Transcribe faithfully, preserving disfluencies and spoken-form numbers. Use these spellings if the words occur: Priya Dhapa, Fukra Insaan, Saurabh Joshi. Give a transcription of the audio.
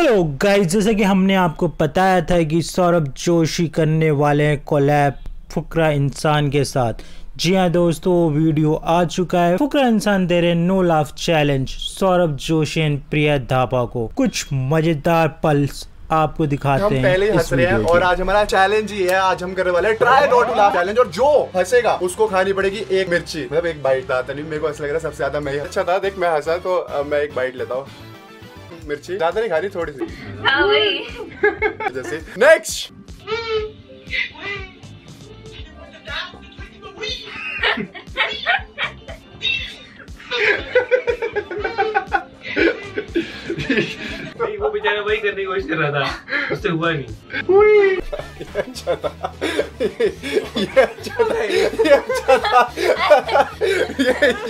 Hello guys, जैसा कि हमने आपको बताया था कि सौरभ जोशी करने वाले हैं कोलैब फुकरा इंसान के साथ। जी हाँ दोस्तों, वीडियो आ चुका है। फुकरा इंसान दे रहे no laugh challenge Saurabh Joshi and Priya Dhapa को। कुछ मजेदार पल्स आपको दिखाते हम हैं। पहले ही हंस रहे हैं और आज हमारा चैलेंज ही है। आज हम करने वाले हैं try not to laugh challenge और जो हंसेगा उसको खानी पड़ेगी एक मिर्ची। मतलब एक बाइट था, नहीं मेरे को ऐसा लग रहा है सबसे ज्यादा मैं अच्छा था। देख मैं हंसा तो मैं एक बाइट लेता हूँ मिर्ची, ज्यादा नहीं खा रही, थोड़ी सी। जैसे नेक्स्ट वो बेचारा वही करने की कोशिश कर रहा था, उससे हुआ नहीं। अच्छा था, ये अच्छा था, ये अच्छा था।